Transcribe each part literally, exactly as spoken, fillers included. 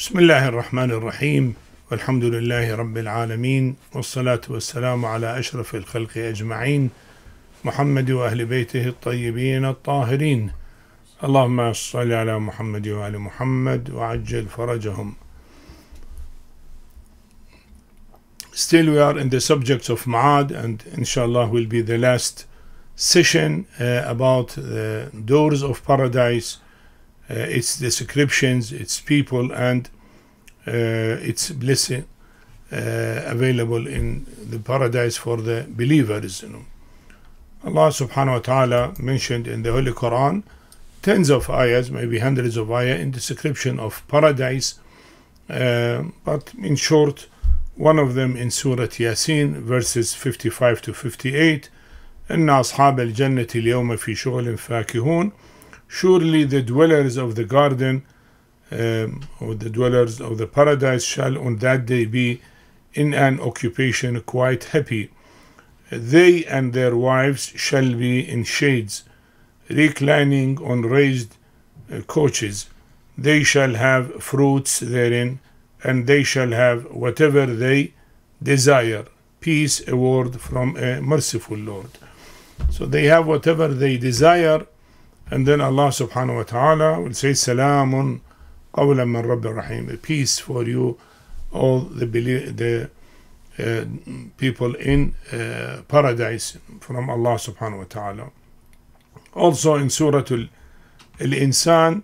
Bismillahirrahmanirrahim. Alhamdulillahi Rabbil Alameen. Wassalatu wassalamu ala ashrafil khalqi ajma'in. Muhammadi wa ahli baytihi al-tayyibin al-tahirin. Allahumma salli ala Muhammadi wa ala Muhammad wa ajjal farajahum. Still we are in the subject of Ma'ad, and inshallah will be the last session uh, about the doors of paradise, Uh, its descriptions, its people, and uh, its blessing uh, available in the paradise for the believers. You know. Allah subhanahu wa ta'ala mentioned in the Holy Quran tens of ayahs, maybe hundreds of ayah in description of paradise. Uh, but in short, one of them in Surah Yasin, verses fifty-five to fifty-eight, إِنَّ أَصْحَابَ الْجَنَّةِ الْيَوْمَ فِي شُغْلٍ فَاكِهُونَ. Surely the dwellers of the garden, um, or the dwellers of the paradise, shall on that day be in an occupation quite happy. They and their wives shall be in shades, reclining on raised uh, couches. They shall have fruits therein, and they shall have whatever they desire. Peace, a word from a merciful Lord. So they have whatever they desire. And then Allah subhanahu wa ta'ala will say, Salamun qawlan min Rabbir Rahim. Peace for you, all the, the uh, people in uh, paradise, from Allah subhanahu wa ta'ala. Also in Surah Al-Insan,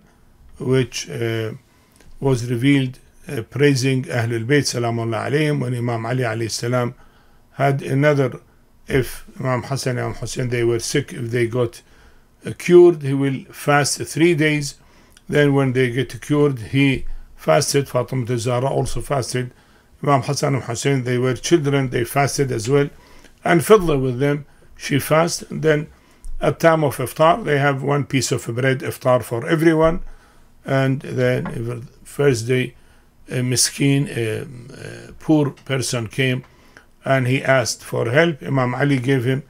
which uh, was revealed uh, praising Ahlul Bayt, Salamullah alayhim, when Imam Ali alayhi salam had another, if Imam Hassan and Imam Hussein, they were sick, if they got cured, he will fast three days. Then when they get cured, he fasted. Fatima al-Zahra also fasted. Imam Hassan and Hussein, they were children, they fasted as well. And Fidla with them, she fasted. And then at time of iftar, they have one piece of bread iftar for everyone. And then first day, a miskin, a, a poor person came and he asked for help. Imam Ali gave him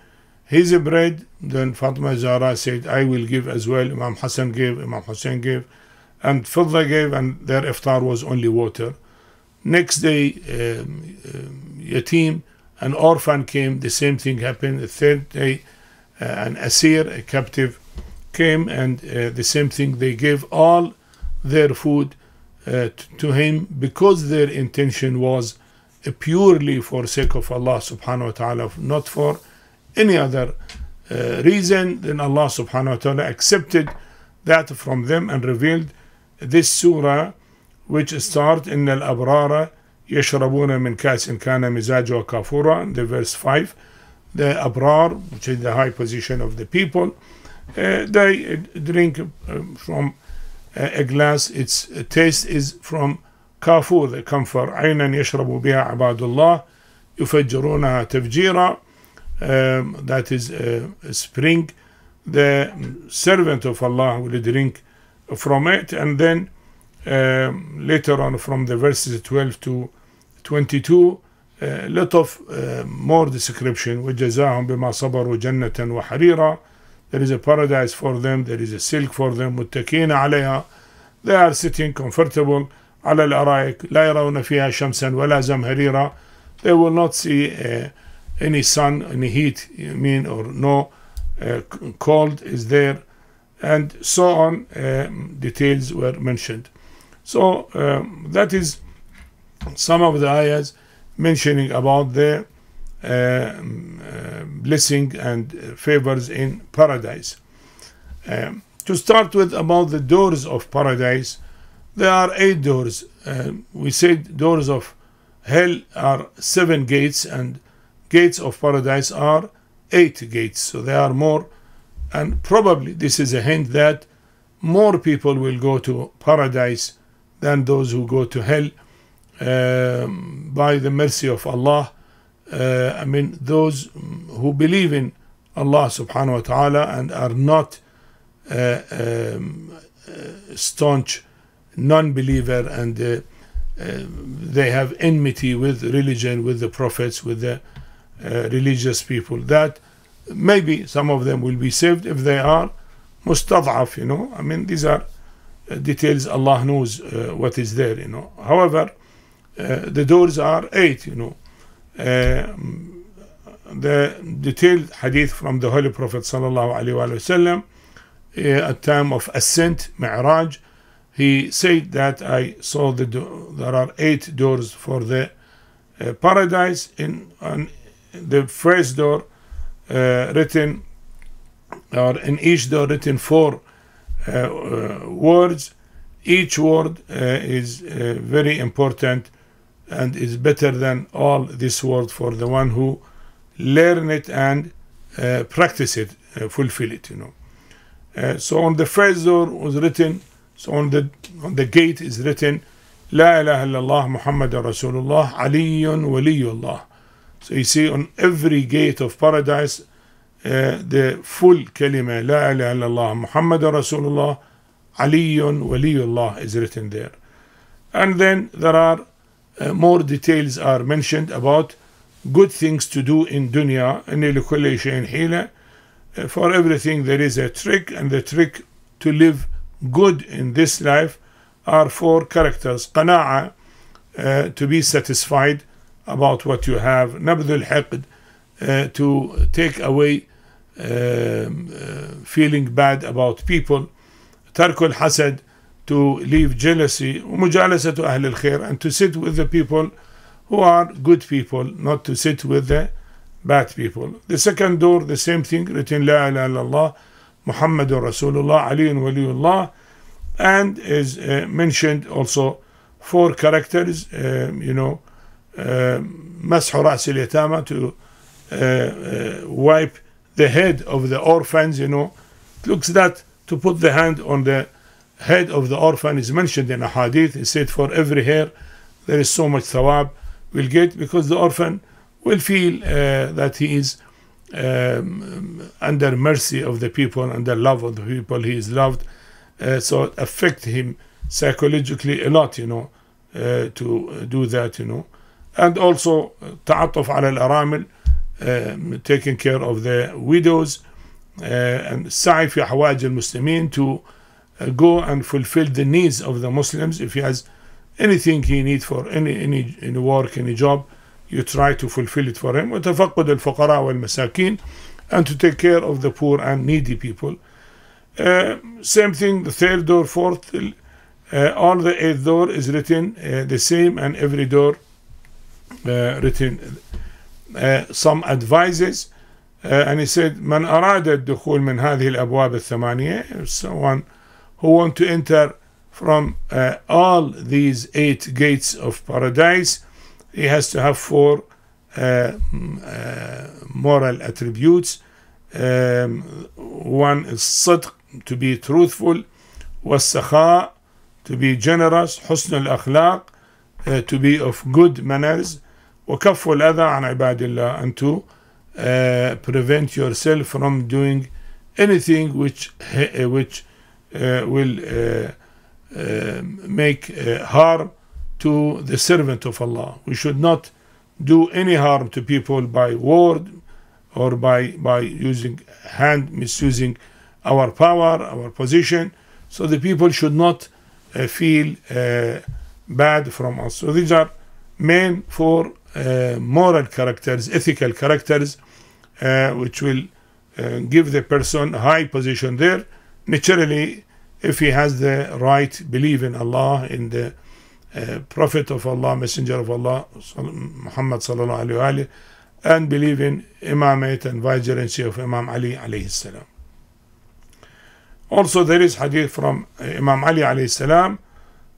his bread. Then Fatima Zahra said, I will give as well. Imam Hassan gave, Imam Hussein gave, and Fidla gave, and their iftar was only water. Next day, um, um, Yatim, an orphan, came. The same thing happened. The third day, uh, an Asir, a captive, came, and uh, the same thing. They gave all their food uh, to him, because their intention was purely for sake of Allah subhanahu wa ta'ala, not for any other uh, reason. Then Allah subhanahu wa ta'ala accepted that from them and revealed this surah, which starts in al abrara yashrabuna min kasin kana mizajuha kafura, in the verse five. The abrar, which is the high position of the people, uh, they drink um, from a glass. Its taste is from kafur, the camphor. Aynan yashrabu biha abadullah yufajjirunaha tafjira. Um, that is a, a spring. The servant of Allah will drink from it. And then um, later on, from the verses twelve to twenty-two, a uh, lot of uh, more description. وَجَزَاهُمْ بِمَا صَبَرُوا جَنَّةً وَحَرِيرًا. There is a paradise for them, there is a silk for them. مُتَّكِينَ عَلَيْهَا. They are sitting comfortable. عَلَى الْأَرَائِكِ لَا يَرَوْنَ فِيهَا شَمْسًا وَلَا زَمْهَرِيرًا. They will not see uh, any sun, any heat, you mean, or no uh, cold is there, and so on. Um, details were mentioned. So um, that is some of the ayahs mentioning about the uh, uh, blessing and favors in paradise. Um, to start with, about the doors of paradise, there are eight doors. Um, we said doors of hell are seven gates, and gates of paradise are eight gates, so there are more. And probably this is a hint that more people will go to paradise than those who go to hell, um, by the mercy of Allah. Uh, I mean, those who believe in Allah subhanahu wa ta'ala and are not uh, um, uh, staunch non-believer, and uh, uh, they have enmity with religion, with the prophets, with the Uh, religious people, that maybe some of them will be saved if they are mustad'af, you know. I mean, these are details, Allah knows uh, what is there, you know. However, uh, the doors are eight, you know. Uh, the detailed hadith from the Holy Prophet sallallahu alaihi wasallam uh, at time of ascent, Mi'raj, he said that I saw the do there are eight doors for the uh, paradise. In on the first door uh, written, or in each door written four uh, uh, words. Each word uh, is uh, very important and is better than all this word for the one who learn it and uh, practice it, uh, fulfill it, you know. Uh, so on the first door was written, so on the on the gate is written, La ilaha illallah Muhammadur Rasulullah Aliyun Waliyullah. So you see on every gate of paradise, uh, the full kalima, La ilaha illallah Muhammadur Rasulullah Aliyun Waliyullah, is written there. And then there are uh, more details are mentioned about good things to do in dunya. Uh, for everything there is a trick, and the trick to live good in this life are four characters: qana'a, uh, to be satisfied about what you have; nabdul haqd, uh, to take away uh, uh, feeling bad about people; tarkul hasad, to leave jealousy; mujalasatu ahl al khair, and to sit with the people who are good people, not to sit with the bad people. The second door, the same thing, written La ilaha illallah Muhammadur Rasulullah Aliyun Waliyullah, and is uh, mentioned also four characters, um, you know, Mashu Ras al-Yatama, to uh, uh, wipe the head of the orphans, you know. It looks that to put the hand on the head of the orphan is mentioned in a hadith. It said for every hair there is so much thawab will get, because the orphan will feel uh, that he is um, under mercy of the people, under love of the people, he is loved. Uh, so it affects him psychologically a lot, you know, uh, to do that, you know. And also ta'atuf ala al-aramil, taking care of the widows, uh, and sa'i fi hawaj al-muslimin, to uh, go and fulfill the needs of the Muslims. If he has anything he needs for any, any any work, any job, you try to fulfill it for him. وتفقد الفقراء والمساكين, and to take care of the poor and needy people. Uh, same thing, the third door, fourth, uh, all the eighth door is written uh, the same, and every door uh, written uh, some advices. Uh, and he said, من أراد الدخول من هذه الأبواب الثمانية, someone who want to enter from uh, all these eight gates of paradise, he has to have four uh, uh, moral attributes. Um, one is sidq, to be truthful; was-sakha, to be generous; husn al-akhlaq, uh, to be of good manners; وَكَفُّ الْأَذَىٰ عَنْ عِبَادِ اللَّهِ, and to uh, prevent yourself from doing anything which, uh, which uh, will uh, Uh, make uh, harm to the servant of Allah. We should not do any harm to people by word, or by by using hand, misusing our power, our position. So the people should not uh, feel uh, bad from us. So these are main four uh, moral characters, ethical characters, uh, which will uh, give the person a high position there. Naturally, if he has the right belief in Allah, in the uh, Prophet of Allah, Messenger of Allah, Muhammad sallallahu alayhi wa alayhi, and believe in imamate and vicegerency of Imam Ali alayhi salam. Also, there is hadith from uh, Imam Ali alayhi salam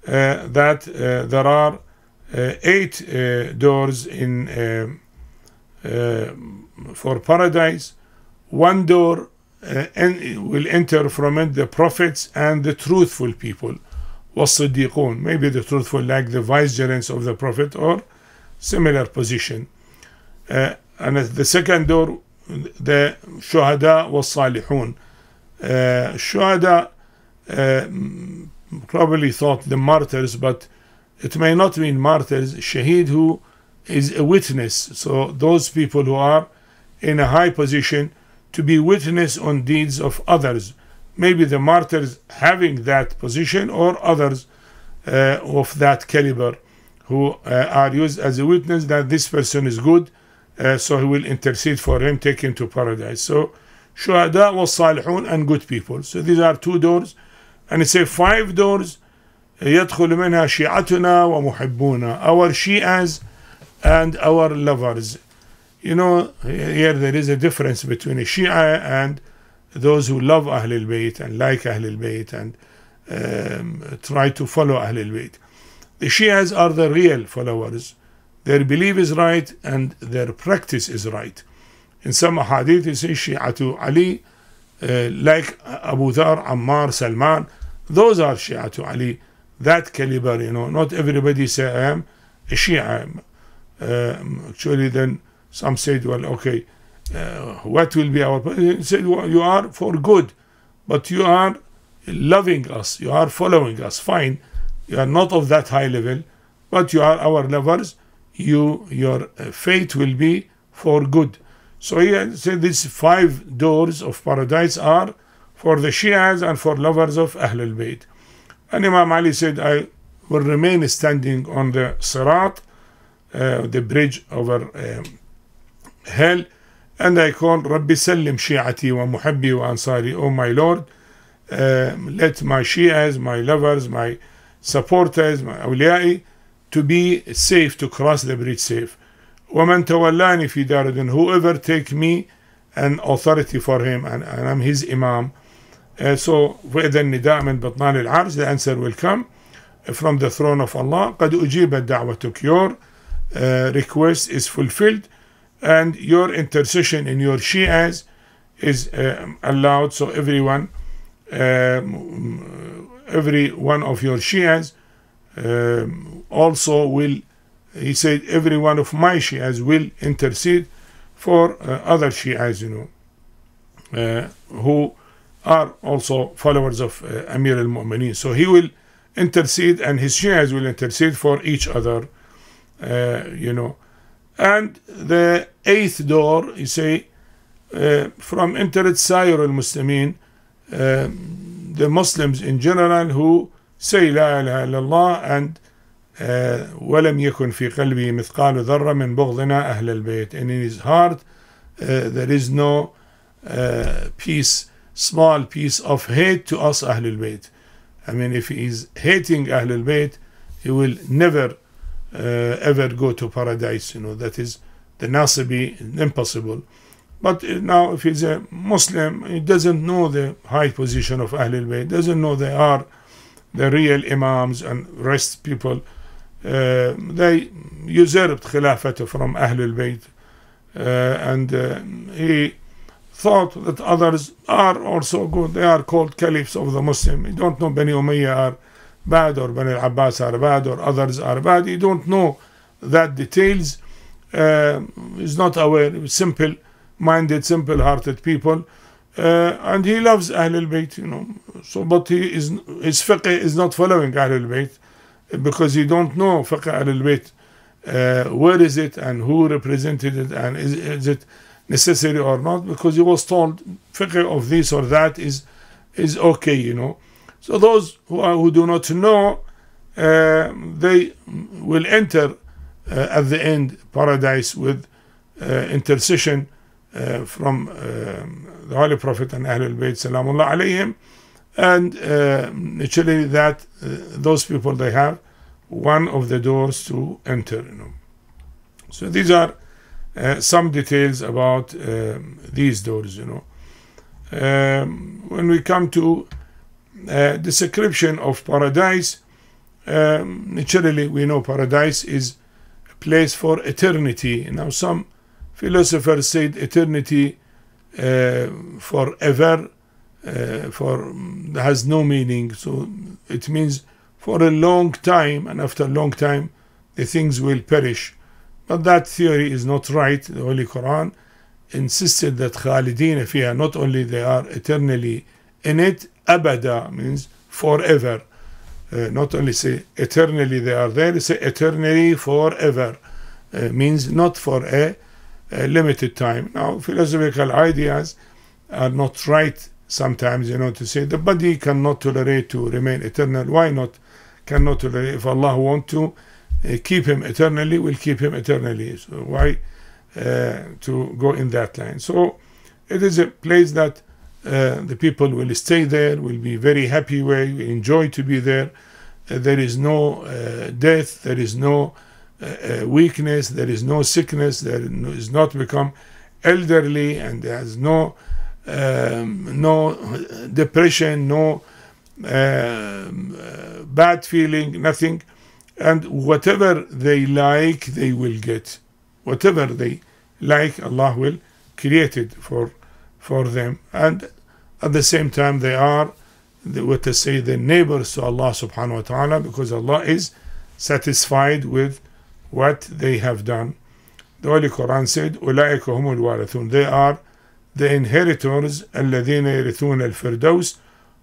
uh, that uh, there are uh, eight uh, doors in uh, uh, for paradise. One door Uh, and will enter from it the prophets and the truthful people, was-siddiqun, maybe the truthful like the vicegerents of the prophet or similar position. Uh, and at the second door, the shuhada was-salihun. Uh, shuhada uh, probably thought the martyrs, but it may not mean martyrs. Shaheed, who is a witness, so those people who are in a high position to be witness on deeds of others. Maybe the martyrs having that position, or others uh, of that caliber who uh, are used as a witness that this person is good, uh, so he will intercede for him, take him to paradise. So Shuhada was Salihun and good people. So these are two doors, and it's a five doors. يدخل منها شيعتنا ومحبونا, our Shias and our lovers. You know, here there is a difference between a Shia and those who love Ahlul Bayt and like Ahlul Bayt and um, try to follow Ahlul Bayt. The Shias are the real followers. Their belief is right and their practice is right. In some hadith it says Shi'atu Ali, uh, like Abu Dhar, Ammar, Salman. Those are Shi'atu Ali, that caliber, you know. Not everybody say I am a Shia. Um, actually then some said, well, okay, uh, what will be our position? Said, well, you are for good, but you are loving us, you are following us, fine. You are not of that high level, but you are our lovers. You, your fate will be for good. So he said these five doors of paradise are for the Shias and for lovers of Ahlul Bayt. And Imam Ali said, I will remain standing on the Sirat, uh, the bridge over um, hell, and I call, Rabbi Sallim Shi'ati wa Muhabbi wa Ansari, O my Lord, uh, let my Shias, my lovers, my supporters, my awliya'i, to be safe, to cross the bridge safe. وَمَنْ تَوَلَّانِ فِي دَارِدٍ, whoever take me an authority for him, and, and I'm his imam. Uh, so, وَإِذَا النِّدَاءَ مِنْ بَطْنَانِ الْعَرْشِ, the answer will come from the throne of Allah. قَدْ أُجِيبَتْ دَعْوَتُكْ, your uh, request is fulfilled, and your intercession in your Shias is uh, allowed. So everyone, um, every one of your Shias um, also will, he said, every one of my Shias will intercede for uh, other Shias, you know, uh, who are also followers of uh, Amir al-Mu'minin. So he will intercede and his Shias will intercede for each other, uh, you know. And the eighth door, you say, uh, from internet Sayyur al-Muslimin, um, the Muslims in general who say La ilaha illallah and وَلَمْ يَكُنْ فِي قَلْبِهِ مِثْقَالُ ذَرَّ مِنْ بُغْضِنَا أَهْلَ الْبَيْتِ, and in his heart uh, there is no uh, piece, small piece of hate to us Ahlul Bayt. I mean, if he is hating Ahlul Bayt, he will never uh, ever go to paradise, you know. That is the Nasibi, impossible. But now if he's a Muslim, he doesn't know the high position of Ahlul Bayt, doesn't know they are the real imams and rest people. Uh, they usurped Khilafat from Ahlul Bayt, uh, and uh, he thought that others are also good, they are called caliphs of the Muslim. You don't know Bani Umayyya are bad, or Bani Al Abbas are bad, or others are bad. You don't know that details. Uh, he's not aware, simple minded, simple hearted people, uh, and he loves Ahlul Bayt, you know. So but he is, his fiqh is not following Ahlul Bayt, because you don't know fiqh Ahlul Bayt, uh, where is it and who represented it, and is, is it necessary or not, because you was told fiqh of this or that is is okay, you know. So those who are, who do not know, uh, they will enter uh, at the end paradise with uh, intercession uh, from uh, the Holy Prophet and Ahlul Bayt salamullah alayhim. And uh, naturally that uh, those people, they have one of the doors to enter, you know. So these are uh, some details about um, these doors, you know. Um, when we come to uh, description of paradise, um, naturally we know paradise is a place for eternity. Now some philosophers said eternity uh, forever, Uh, for has no meaning. So it means for a long time, and after a long time the things will perish. But that theory is not right. The Holy Quran insisted that Khalidina fiha, not only they are eternally in it, abada means forever. Uh, not only say eternally they are there, say eternally forever, uh, means not for a, a limited time. Now philosophical ideas are not right sometimes, you know, to say the body cannot tolerate to remain eternal. Why not? Cannot tolerate. If Allah wants to uh, keep him eternally, will keep him eternally. So why uh, to go in that line? So it is a place that uh, the people will stay there, will be very happy where, will enjoy to be there. Uh, there is no uh, death, there is no uh, weakness, there is no sickness, there is not become elderly, and there is no um, no depression, no um, uh, bad feeling, nothing. And whatever they like, they will get. Whatever they like, Allah will create it for for them. And at the same time, they are what to say the neighbors to Allah subhanahu wa ta'ala, because Allah is satisfied with what they have done. The Holy Quran said, أُولَٰئِكَ هُمُ الْوَارِثُونَ. They are the inheritors, الَّذِينَ يَرِثُونَ الْفِرْدَوْسَ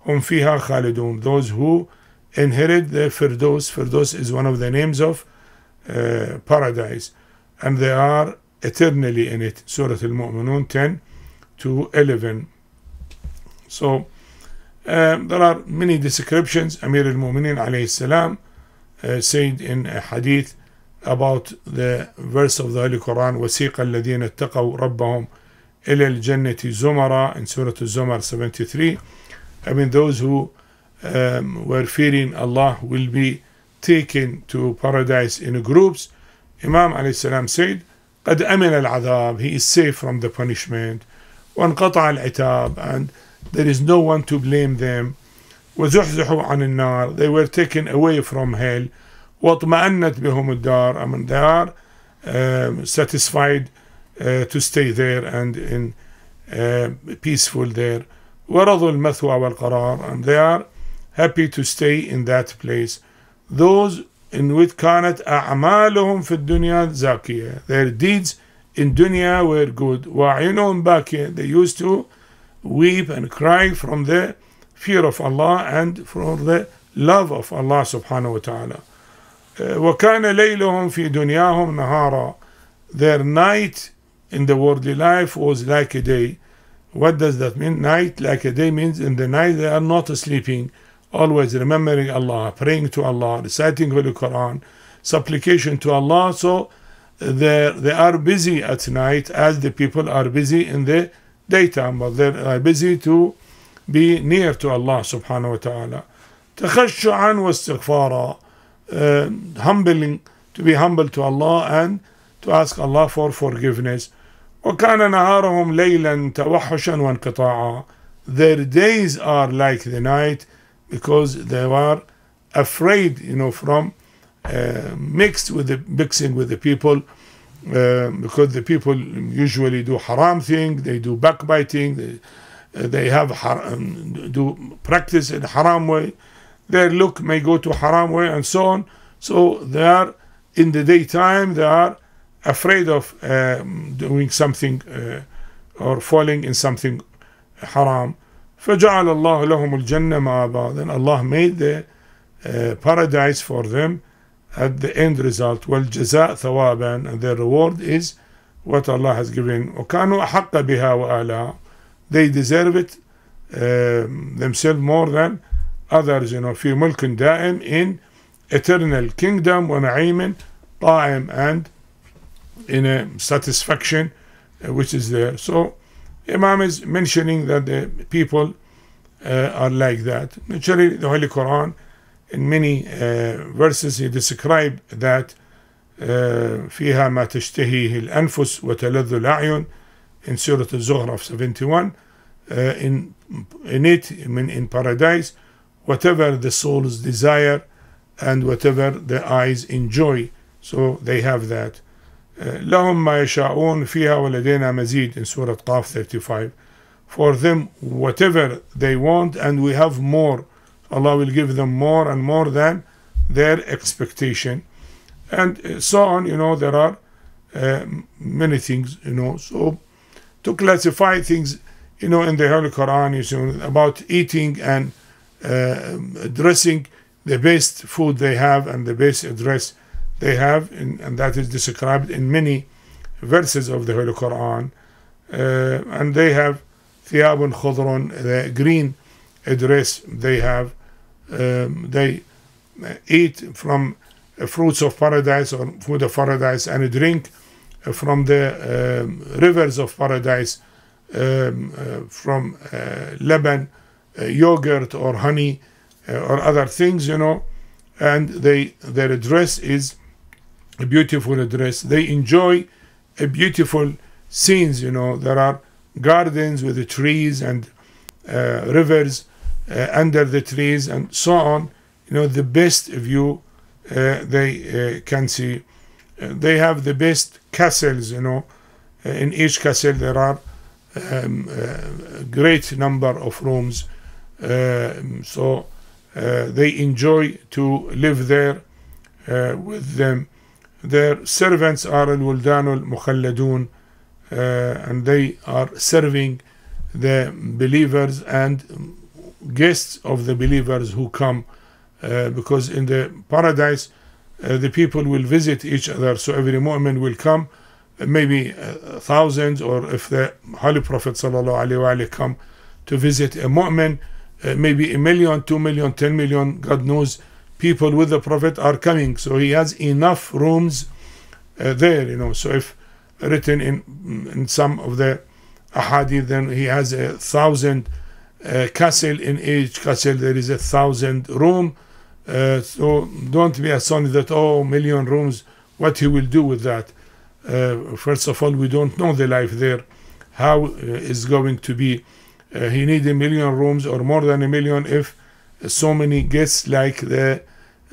هُمْ فِيهَا خَالِدُونَ. Those who inherit the Firdaus. Firdaus is one of the names of uh, paradise. And they are eternally in it. Surah Al-Mu'minun ten to eleven. So, Um, there are many descriptions. Amir al-Mu'minin alayhi salam uh, said in a hadith about the verse of the Holy Quran, وَسِيقَ الَّذِينَ اتَّقَوْا رَبَّهُمْ إِلَى الْجَنَّةِ زُمَرًا, in Surah Al-Zumar seventy-three. I mean, those who um, were fearing Allah will be taken to paradise in groups. Imam alayhi salam said, قَدْ أَمِنَ الْعَذَابِ. He is safe from the punishment. وَانْقَطَعَ الْعِتَابِ. And there is no one to blame them. وَزُحْزُحُوا عَنِ النَّارِ. They were taken away from hell. وَاطْمَأَنَّتْ بِهُمُ الدَّارِ. I mean, they are um, satisfied uh, to stay there and in uh, peaceful there. وَرَضُوا الْمَثْوَى وَالْقَرَارِ. And they are happy to stay in that place. Those in which كانت أعمالهم في الدنيا زاكية. Their deeds in dunya were good. وَعِنُهُمْ بَاكِيَ. They used to weep and cry from the fear of Allah and from the love of Allah subhanahu wa ta'ala. وَكَانَ لَيْلُهُمْ فِي دُنْيَاهُمْ نَهَارًا. Their night in the worldly life was like a day. What does that mean? Night like a day means in the night they are not sleeping, always remembering Allah, praying to Allah, reciting Holy Quran, supplication to Allah. So they are busy at night as the people are busy in the daytime, but they are busy to be near to Allah subhanahu wa ta'ala. تَخَشُّعًا وَاسْتِغْفَارًا. Humbling, to be humble to Allah and to ask Allah for forgiveness. وَكَانَ نَهَارُهُمْ لَيْلًا تَوَحُّشًا وَانْقِطَاعًا. Their days are like the night because they were afraid, you know, from uh, mixed with the, mixing with the people. Uh, because the people usually do haram thing, they do backbiting, they, uh, they have haram, do practice in haram way, their look may go to haram way and so on. So they are in the daytime, they are afraid of um, doing something uh, or falling in something haram. فَجَعَلَ اللَّهُ لَهُمُ الْجَنَّةَ مَآبًا. Then Allah made the uh, paradise for them at the end result. وَالْجَزَاءَ ثَوَابًا. And their reward is what Allah has given. وَكَانُوا أَحَقَّ بِهَا وَأَهْلَهَا. They deserve it um, themselves more than others, you know. فِي مُلْكٍ دَائِمٍ, in eternal kingdom. وَنَعِيمٍ قَائِمٍ, and in a satisfaction uh, which is there. So Imam is mentioning that the people uh, are like that. Naturally, the Holy Quran, in many uh, verses, he describes that فيها ما تشتهيه الأنفس وتلذ الأعين, in Surah Al-Zukhruf seventy-one. Uh, in, in it, in, in paradise, whatever the souls desire and whatever the eyes enjoy, so they have that. لهم ما يشاءون فيها ولدينا مزيد, in Surah Kaaf thirty-five. For them, whatever they want, and we have more. Allah will give them more and more than their expectation, and so on. You know, there are uh, many things, you know. So to classify things, you know, in the Holy Quran, you know, about eating and uh, dressing, the best food they have and the best dress they have, and, and that is described in many verses of the Holy Quran. Uh, and they have ثِيَابٌ خُضْرٌ, the green dress they have. Um, they eat from fruits of paradise or food of paradise, and drink from the um, rivers of paradise, um, uh, from uh, Lebanon, uh, yogurt or honey, uh, or other things, you know. And they, their dress is a beautiful dress. They enjoy a beautiful scenes, you know. There are gardens with the trees and uh, rivers uh, under the trees and so on, you know, the best view uh, they uh, can see. Uh, they have the best castles, you know. Uh, in each castle there are um, uh, a great number of rooms, uh, so uh, they enjoy to live there uh, with them. Their servants are al-Wuldanul Mukhalladun, and they are serving the believers and guests of the believers who come, uh, because in the paradise uh, the people will visit each other. So every mu'min will come, uh, maybe uh, thousands, or if the Holy Prophet sallallahu alaihi wasallam come to visit a mu'min, uh, maybe a million, two million, ten million, God knows, people with the Prophet are coming. So he has enough rooms uh, there, you know. So if written in in some of the ahadith, then he has a thousand uh, castle. In each castle there is a thousand room. Uh, so don't be astonished that, oh, million rooms, what he will do with that. Uh, first of all, we don't know the life there, how uh, is going to be. Uh, he need a million rooms or more than a million if so many guests like the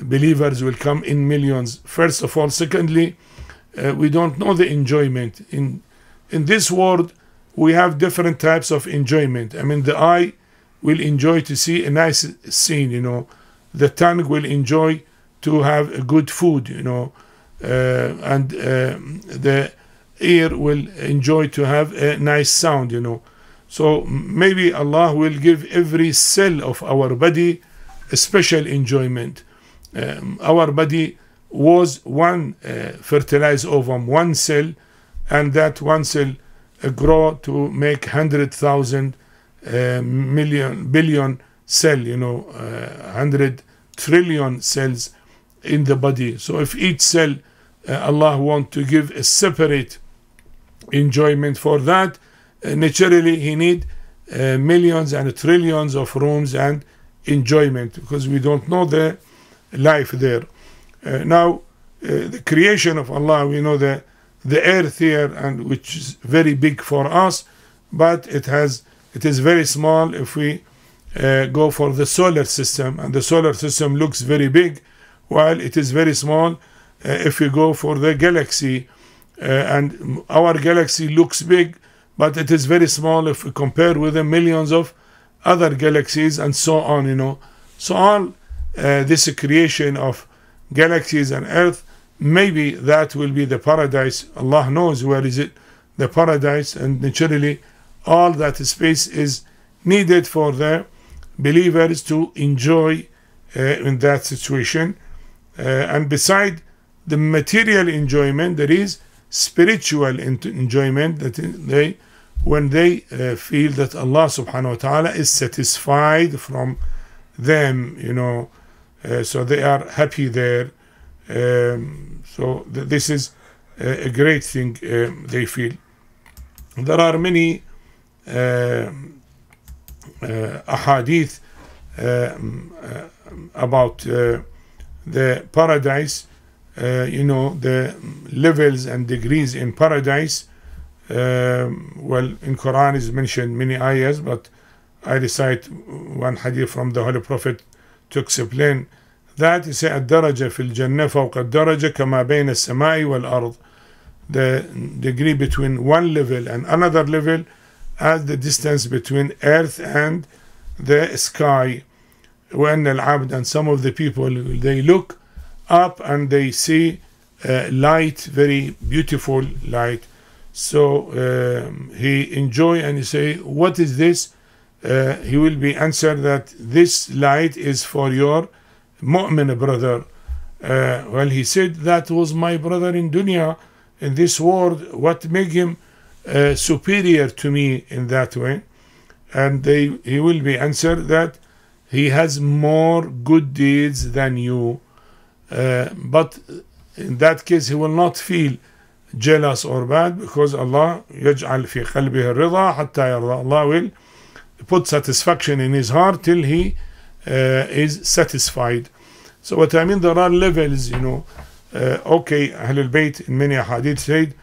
believers will come in millions, first of all. Secondly, uh, we don't know the enjoyment. In in this world we have different types of enjoyment. I mean, the eye will enjoy to see a nice scene, you know. The tongue will enjoy to have a good food, you know. Uh, and uh, the ear will enjoy to have a nice sound, you know. So maybe Allah will give every cell of our body a special enjoyment. Um, our body was one uh, fertilized ovum, one cell, and that one cell uh, grow to make one hundred thousand uh, million, billion cell, you know, uh, one hundred trillion cells in the body. So if each cell, uh, Allah want to give a separate enjoyment for that, naturally he need uh, millions and trillions of rooms and enjoyment, because we don't know the life there. Uh, now uh, the creation of Allah, we know the the earth here, and which is very big for us, but it has it is very small if we uh, go for the solar system, and the solar system looks very big, while it is very small uh, if we go for the galaxy, uh, and our galaxy looks big, but it is very small if we compare with the millions of other galaxies and so on, you know. So all uh, this creation of galaxies and earth, maybe that will be the paradise. Allah knows where is it, the paradise. And naturally all that space is needed for the believers to enjoy uh, in that situation. Uh, and beside the material enjoyment, there is spiritual enjoyment, that they, when they uh, feel that Allah subhanahu wa ta'ala is satisfied from them, you know. Uh, so they are happy there. Um, so th this is a, a great thing um, they feel. There are many uh, uh, ahadith um, uh, about uh, the paradise. Uh, you know, the levels and degrees in paradise. Um, well, in Quran is mentioned many ayahs, but I recite one hadith from the Holy Prophet to explain that. He said, "Ad-daraja fil jannah fawqa ad-daraja kama bayna as-sama'i wal-ard." The degree between one level and another level as the distance between earth and the sky. When al-abd, and some of the people, they look up and they see uh, light, very beautiful light. So um, he enjoy, and he say, what is this? Uh, he will be answered that this light is for your mu'min brother. Uh, well, he said, that was my brother in dunya, in this world. What make him uh, superior to me in that way? and they, he will be answered that he has more good deeds than you. Uh, but in that case, he will not feel jealous or bad, because Allah يَجْعَلْ فِي قَلْبِهِ الرِّضَى حَتَّى يَرْضَى. Allah will put satisfaction in his heart till he uh, is satisfied. So what I mean, there are levels, you know. Uh, okay, Ahlul Bayt in many hadith said,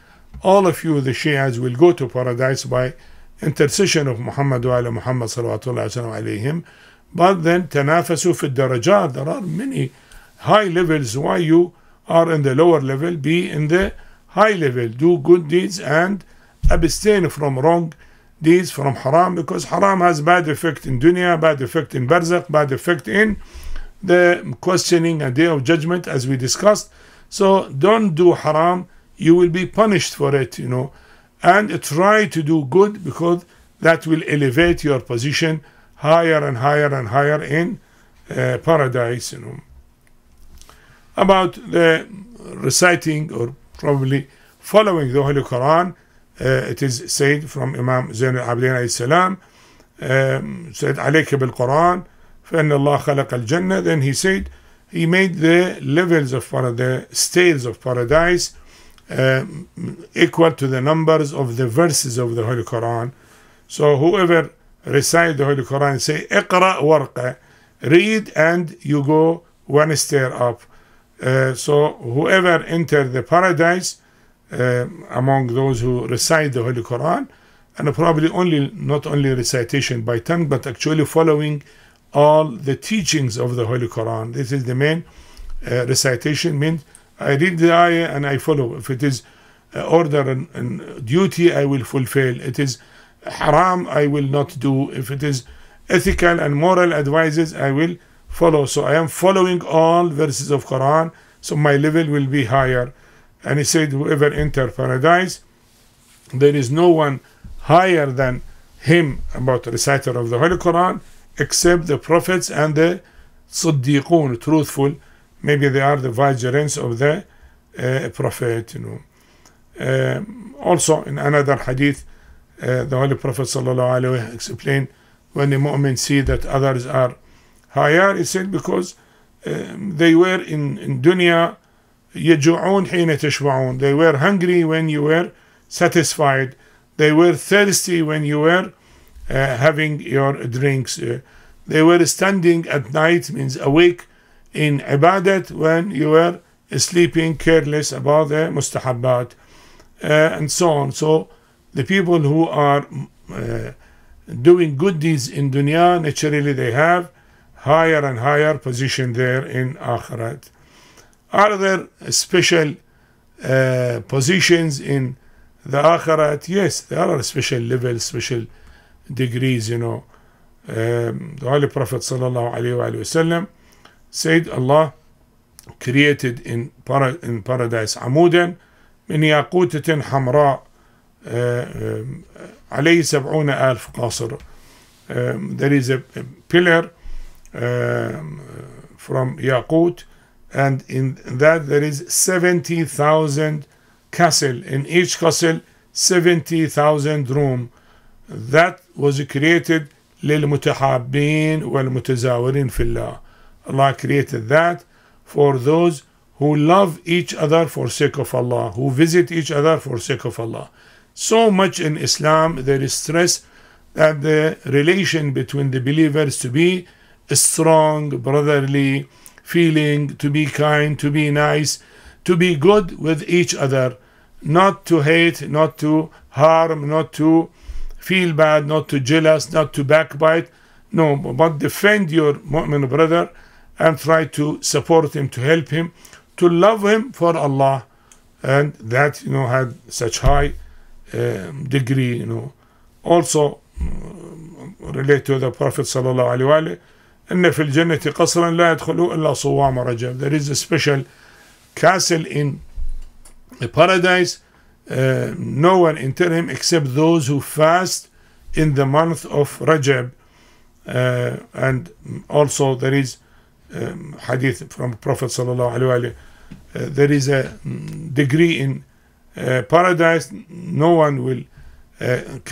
all of you, the Shias, will go to paradise by intercession of Muhammad wa ala Muhammad salawatullahi alayhi him. But then, تَنَافَسُوا فِي الدَّرَجَاتِ. There are many high levels. Why you are in the lower level? Be in the high level. Do good deeds and abstain from wrong deeds, from haram, because haram has bad effect in dunya, bad effect in barzakh, bad effect in the questioning and day of judgment, as we discussed. So don't do haram. You will be punished for it, you know. And try to do good, because that will elevate your position higher and higher and higher in uh, paradise, you know. About the reciting, or probably following, the Holy Quran, uh, it is said from Imam Zainul Abideen alayhi salam, um, said, "Alayka bil Quran, fa inna Allah khalaqa al Jannah." Then he said, he made the levels of paradise, the stages of paradise, um, equal to the numbers of the verses of the Holy Quran. So whoever recite the Holy Quran and say, "Iqra warqa," read, and you go one stair up. Uh, so whoever entered the paradise uh, among those who recite the Holy Quran, and probably only not only recitation by tongue, but actually following all the teachings of the Holy Quran. This is the main uh, recitation. Means I read the ayah and I follow. If it is uh, order and, and duty, I will fulfill. It is haram, I will not do. If it is ethical and moral advices, I will follow. So I am following all verses of Quran, so my level will be higher. And he said, whoever enters paradise, there is no one higher than him about the reciter of the Holy Quran, except the prophets and the Siddiqun, truthful. Maybe they are the vicegerents of the uh, prophet, you know. Um, also in another hadith, Uh, the Holy Prophet sallallahu alaihi wasallam explained, when the mu'min see that others are higher, he said, because um, they were in, in dunya, يَجُوعُونَ حِينَ تَشْبَعُونَ. They were hungry when you were satisfied. They were thirsty when you were uh, having your drinks. Uh, they were standing at night, means awake in ibadat, when you were sleeping, careless about the mustahabbat, uh, and so on. So the people who are uh, doing good deeds in dunya, naturally they have higher and higher position there in akhirat. Are there special uh, positions in the akhirat? Yes, there are special levels, special degrees, you know. Um, the Holy Prophet sallallahu alaihi wasallam said, Allah created in, para in paradise amudan min yaqutatin hamra. Um, there is a, a pillar um, from Yaqut, and in that there is seventy thousand castle. In each castle, seventy thousand room. That was created لِلْمُتَحَابِّينَ وَالْمُتَزَاوِرِينَ فِي اللَّهِ. Allah created that for those who love each other for sake of Allah, who visit each other for sake of Allah. So much in Islam there is stress that the relation between the believers to be strong, brotherly feeling, to be kind, to be nice, to be good with each other, not to hate, not to harm, not to feel bad, not to jealous, not to backbite. No, but defend your mu'min brother and try to support him, to help him, to love him for Allah. And that, you know, had such high Um, degree, you know. Also um, relate to the Prophet sallallahu alaihi wasallam. There is a special castle in the paradise. Uh, no one enter him except those who fast in the month of Rajab. Uh, and also there is um, hadith from Prophet sallallahu alaihi wasallam. Uh, there is a degree in Uh, paradise, no one will uh,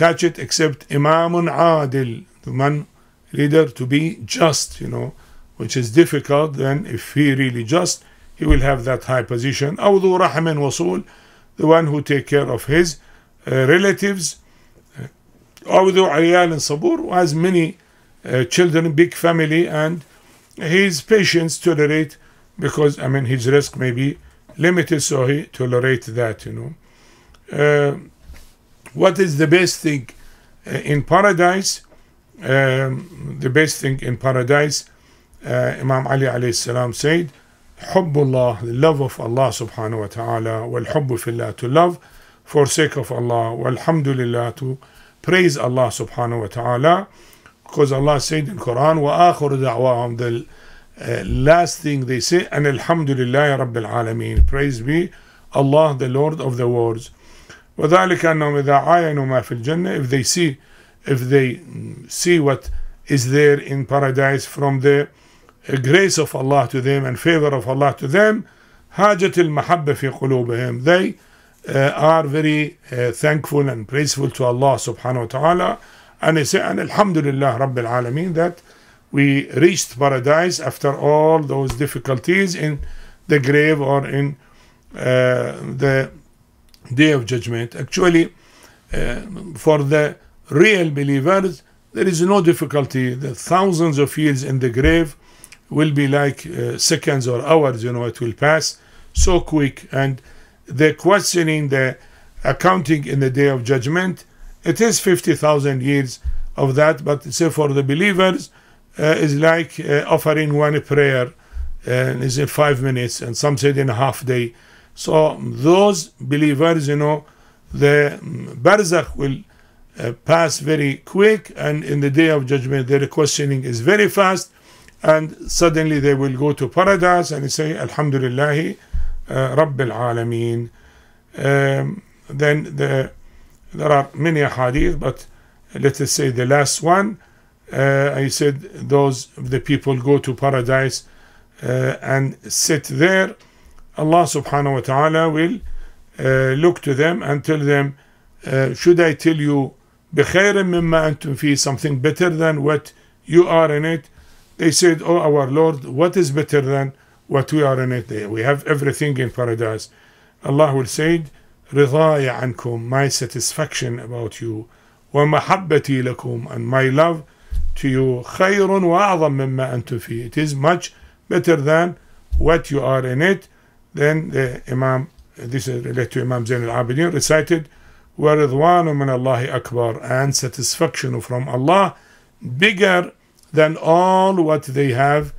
catch it except Imamun Adil. human leader to be just, you know, which is difficult. Then if he really just, he will have that high position. أو ذو رحم وصول, the one who take care of his uh, relatives. أو ذو عيال صبور, who has many uh, children, big family, and his patience tolerate, because I mean his risk may be limited, so he tolerate that, you know. Uh, what is the best thing uh, in paradise? Um, the best thing in paradise, uh, Imam Ali alayhi salam said, Hubbullah, the love of Allah subhanahu wa ta'ala, wal hubbu fillah, to love for sake of Allah, walhamdulillah, to praise Allah subhanahu wa ta'ala, because Allah said in Quran, wa akhir da'wahum, the uh, last thing they say, and alhamdulillah rabbil alameen, praise be Allah, the Lord of the worlds. وَذَلِكَ أَنَّهُمْ إِذَا عَيَنُوا مَا فِي الْجَنَّةِ, if they see, if they see what is there in paradise from the grace of Allah to them and favor of Allah to them, حاجة المحبة في قلوبهم, they uh, are very uh, thankful and praiseful to Allah subhanahu wa ta'ala, and they say, and alhamdulillah rabbil alameen, that we reached paradise after all those difficulties in the grave or in uh, the day of judgment. Actually, uh, for the real believers, there is no difficulty. The thousands of years in the grave will be like uh, seconds or hours, you know, it will pass so quick. And the questioning, the accounting in the day of judgment, it is fifty thousand years of that, but say for the believers, uh, is like uh, offering one prayer, and uh, is in five minutes, and some said in a half day. So those believers, you know, the Barzakh will uh, pass very quick, and in the day of judgment, their questioning is very fast, and suddenly they will go to paradise and say alhamdulillah uh, rabbil alameen. Um, then the, there are many hadith, but let us say the last one. uh, I said those the people go to paradise uh, and sit there. Allah subhanahu wa ta'ala will uh, look to them and tell them, uh, should I tell you بِخَيْرٍ مِمَّا أَنْتُمْ فِيهِ, something better than what you are in it? They said, oh our Lord, what is better than what we are in it? We have everything in paradise. Allah will say, رِضَايَ عَنْكُمْ, my satisfaction about you, وَمَحَبَّتِي لَكُمْ, and my love to you, خَيْرٌ وَأَعْظَمْ مِمَّا أَنْتُمْ فِيهِ, it is much better than what you are in it. Then the Imam, this is related to Imam Zainul Abideen, recited, وَرِضْوَانٌ مِنَ اللَّهِ أَكْبَرٌ, and satisfaction from Allah bigger than all what they have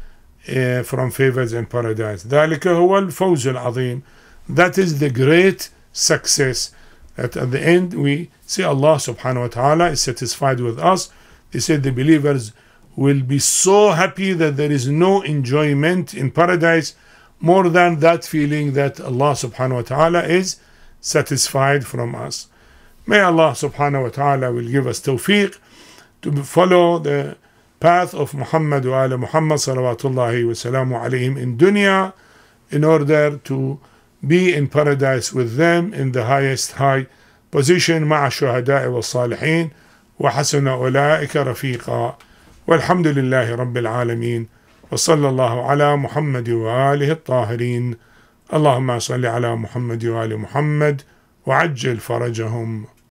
uh, from favors in paradise. ذلك هو الفوز العظيم, that is the great success. That at the end we see Allah subhanahu wa ta'ala is satisfied with us. He said the believers will be so happy that there is no enjoyment in paradise more than that feeling that Allah subhanahu wa ta'ala is satisfied from us. May Allah subhanahu wa ta'ala will give us tawfiq to follow the path of Muhammad wa ala Muhammad salawatullahi wa salamu alayhim in dunya, in order to be in paradise with them in the highest high position, ma'a shuhada'i wa salihin wa hasuna ulaika rafiqa, walhamdulillahi rabbil alameen, wa sallallahu ala Muhammad wa alihi al-tahirin. Allahumma salli ala Muhammad wa ali Muhammad wa ajjil farajahum.